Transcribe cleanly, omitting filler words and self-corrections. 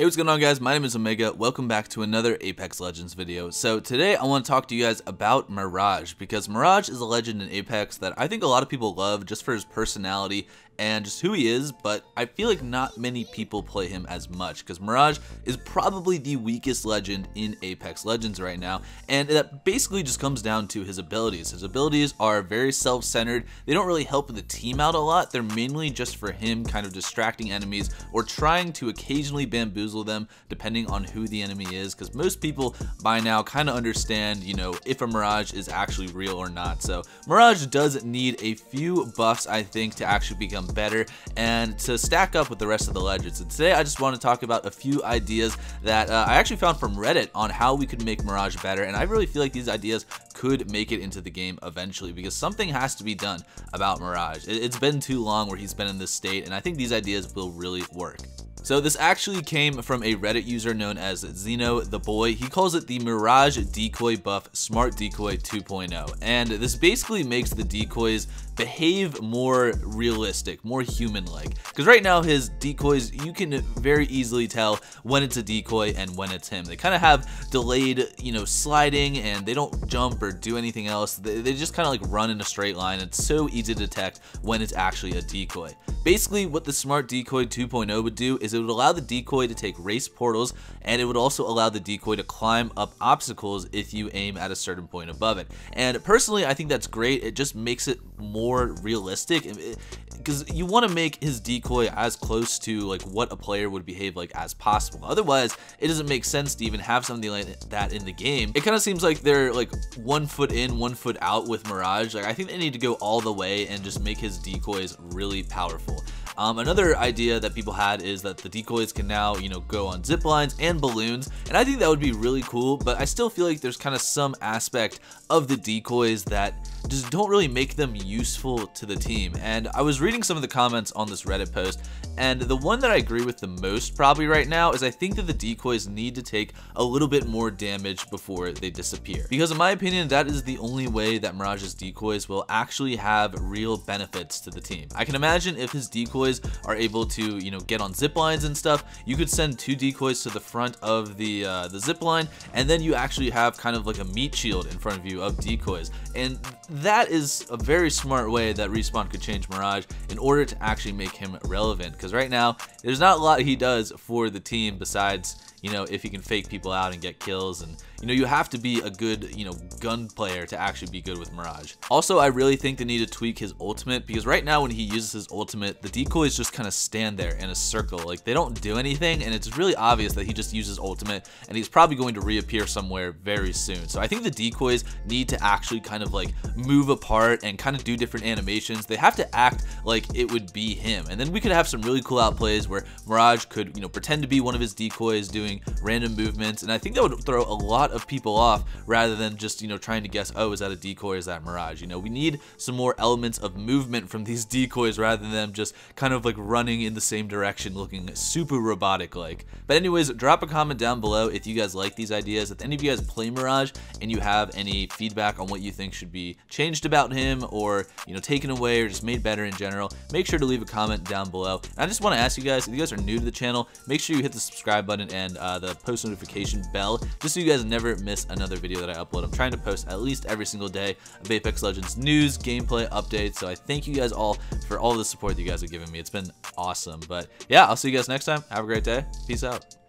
Hey, what's going on guys? My name is Omega. Welcome back to another Apex Legends video. So today I want to talk to you guys about Mirage, because Mirage is a legend in Apex that I think a lot of people love just for his personality and just who he is, but I feel like not many people play him as much because Mirage is probably the weakest legend in Apex Legends right now, and that basically just comes down to his abilities. His abilities are very self-centered. They don't really help the team out a lot. They're mainly just for him kind of distracting enemies or trying to occasionally bamboozle them depending on who the enemy is, because most people by now kind of understand, you know, if a Mirage is actually real or not. So Mirage does need a few buffs, I think, to actually become better and to stack up with the rest of the legends. And today I just want to talk about a few ideas that I actually found from Reddit on how we could make Mirage better, and I really feel like these ideas could make it into the game eventually, because something has to be done about Mirage. It's been too long where he's been in this state, and I think these ideas will really work. So this actually came from a Reddit user known as Zeno the Boy. He calls it the Mirage Decoy Buff Smart Decoy 2.0, and this basically makes the decoys behave more realistic, more human-like, because right now his decoys, you can very easily tell when it's a decoy and when it's him. They kind of have delayed, you know, sliding, and they don't jump or do anything else. They just kind of like run in a straight line. It's so easy to detect when it's actually a decoy. Basically what the Smart Decoy 2.0 would do is it would allow the decoy to take race portals, and it would also allow the decoy to climb up obstacles if you aim at a certain point above it. And personally, I think that's great. It just makes it more realistic, because you want to make his decoy as close to like what a player would behave like as possible. Otherwise, it doesn't make sense to even have something like that in the game. It kind of seems like they're like 1 foot in, 1 foot out with Mirage. Like, I think they need to go all the way and just make his decoys really powerful. Another idea that people had is that the decoys can now, you know, go on zip lines and balloons, and I think that would be really cool, but I still feel like there's kind of some aspect of the decoys that just don't really make them useful to the team. And I was reading some of the comments on this Reddit post, and the one that I agree with the most probably right now is I think that the decoys need to take a little bit more damage before they disappear, because in my opinion, that is the only way that Mirage's decoys will actually have real benefits to the team. I can imagine if his decoys are able to, you know, get on zip lines and stuff, you could send 2 decoys to the front of the zip line, and then you actually have kind of like a meat shield in front of you of decoys, and that is a very smart way that Respawn could change Mirage in order to actually make him relevant, because right now there's not a lot he does for the team besides, you know, if he can fake people out and get kills. And, you know, you have to be a good, you know, gun player to actually be good with Mirage. Also, I really think they need to tweak his ultimate, because right now when he uses his ultimate, the decoys just kind of stand there in a circle. Like, they don't do anything, and it's really obvious that he just uses ultimate, and he's probably going to reappear somewhere very soon. So I think the decoys need to actually kind of like move apart and kind of do different animations. They have to act like it would be him, and then we could have some really cool outplays where Mirage could, you know, pretend to be one of his decoys doing random movements, and I think that would throw a lot of people off rather than just, you know, trying to guess, oh, is that a decoy, is that Mirage? You know, we need some more elements of movement from these decoys rather than just kind of like running in the same direction looking super robotic like. But anyways, drop a comment down below if you guys like these ideas, if any of you guys play Mirage and you have any feedback on what you think should be changed about him, or, you know, taken away or just made better in general. Make sure to leave a comment down below, and I just want to ask you guys, if you guys are new to the channel, make sure you hit the subscribe button and the post notification bell, just so you guys never miss another video that I upload. I'm trying to post at least every single day of Apex Legends news, gameplay, updates, so I thank you guys all for all the support that you guys have given me. It's been awesome. But yeah, I'll see you guys next time. Have a great day. Peace out.